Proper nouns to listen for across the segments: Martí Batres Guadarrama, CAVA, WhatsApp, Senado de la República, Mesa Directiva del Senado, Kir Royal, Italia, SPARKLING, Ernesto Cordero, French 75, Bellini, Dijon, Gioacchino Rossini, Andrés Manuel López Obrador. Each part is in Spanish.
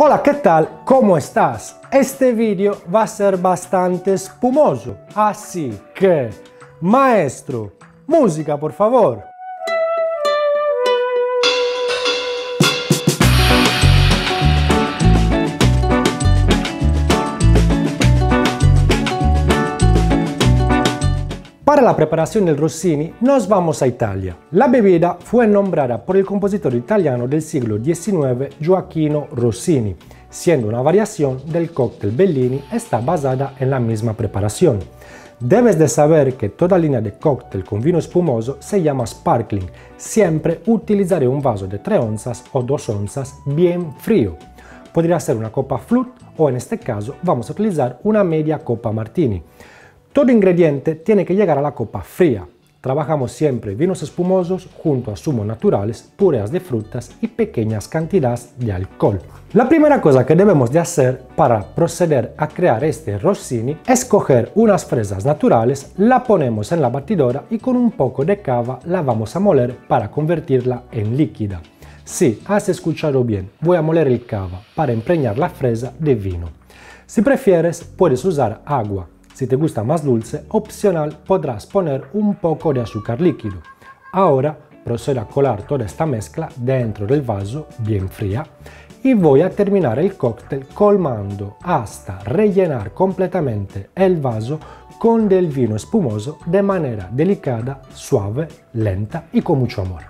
Hola, ¿qué tal? ¿Cómo estás? Este video va a ser bastante espumoso, así que, maestro, música por favor. Para la preparación del Rossini nos vamos a Italia. La bebida fue nombrada por el compositor italiano del siglo XIX Gioacchino Rossini, siendo una variación del cóctel Bellini, está basada en la misma preparación. Debes de saber que toda línea de cóctel con vino espumoso se llama sparkling. Siempre utilizaré un vaso de 3 onzas o 2 onzas bien frío. Podría ser una copa flute o en este caso vamos a utilizar una media copa martini. Todo ingrediente tiene que llegar a la copa fría. Trabajamos siempre vinos espumosos junto a zumos naturales, purés de frutas y pequeñas cantidades de alcohol. La primera cosa que debemos de hacer para proceder a crear este Rossini es coger unas fresas naturales, la ponemos en la batidora y con un poco de cava la vamos a moler para convertirla en líquida. Sí, has escuchado bien, voy a moler el cava para impregnar la fresa de vino. Si prefieres, puedes usar agua. Si te gusta más dulce, opcional, podrás poner un poco de azúcar líquido. Ahora procedo a colar toda esta mezcla dentro del vaso, bien fría, y voy a terminar el cóctel colmando hasta rellenar completamente el vaso con del vino espumoso de manera delicada, suave, lenta y con mucho amor.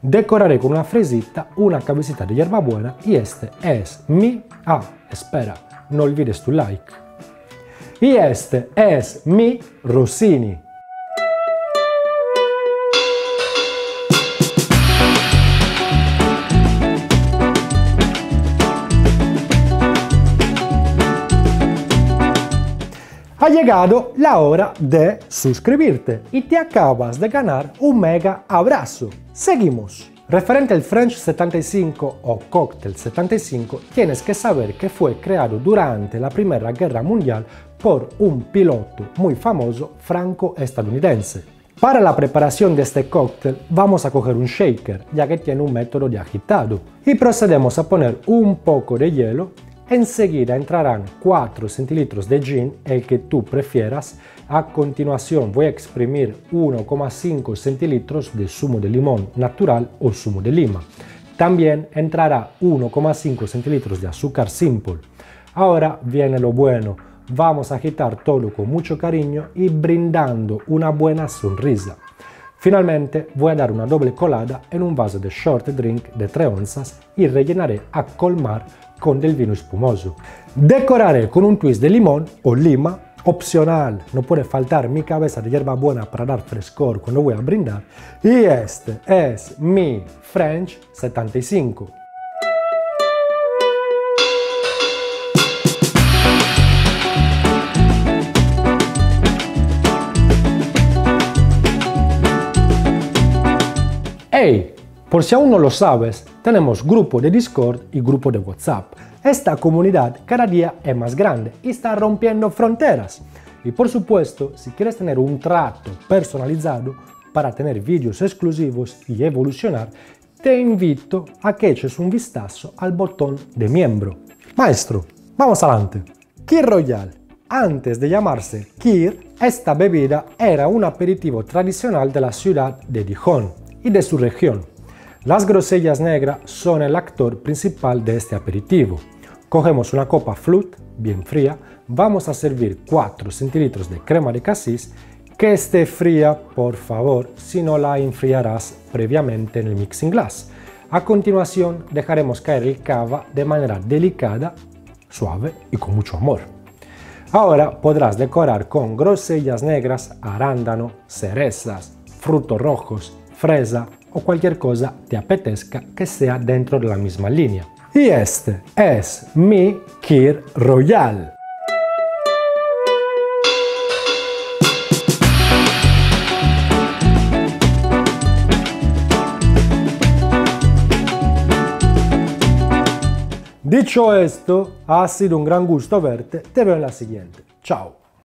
Decoraré con una fresita, una cabecita de hierbabuena y este es mi... Ah, espera, no olvides tu like. Y este es mi Rossini. Ha llegado la hora de suscribirte y te acabas de ganar un mega abrazo. Seguimos. Referente al French 75 o Cocktail 75, tienes que saber que fue creado durante la Primera Guerra Mundial por un piloto muy famoso franco-estadounidense. Para la preparación de este cóctel vamos a coger un shaker, ya que tiene un método de agitado, y procedemos a poner un poco de hielo. Enseguida entrarán 4 centilitros de gin, el que tú prefieras. A continuación voy a exprimir 1,5 centilitros de zumo de limón natural o zumo de lima. También entrará 1,5 centilitros de azúcar simple. Ahora viene lo bueno. Vamos a agitar todo con mucho cariño y brindando una buena sonrisa. Finalmente voy a dar una doble colada en un vaso de short drink de 3 onzas y rellenaré a colmar con del vino espumoso. Decoraré con un twist de limón o lima, opcional, no puede faltar mi cabeza de hierbabuena para dar frescor cuando voy a brindar. Y este es mi French 75. Hey, por si aún no lo sabes, tenemos grupo de Discord y grupo de WhatsApp. Esta comunidad cada día es más grande y está rompiendo fronteras. Y por supuesto, si quieres tener un trato personalizado para tener vídeos exclusivos y evolucionar, te invito a que eches un vistazo al botón de miembro. Maestro, vamos adelante. Kir Royal. Antes de llamarse Kir, esta bebida era un aperitivo tradicional de la ciudad de Dijon y de su región. Las grosellas negras son el actor principal de este aperitivo. Cogemos una copa flute, bien fría, vamos a servir 4 centilitros de crema de casis, que esté fría por favor, si no la enfriarás previamente en el mixing glass. A continuación dejaremos caer el cava de manera delicada, suave y con mucho amor. Ahora podrás decorar con grosellas negras, arándano, cerezas, frutos rojos, fresa o cualquier cosa te apetezca que sea dentro de la misma línea. Y este es mi Kir Royal. Dicho esto, ha sido un gran gusto verte. Te veo en la siguiente. Chao.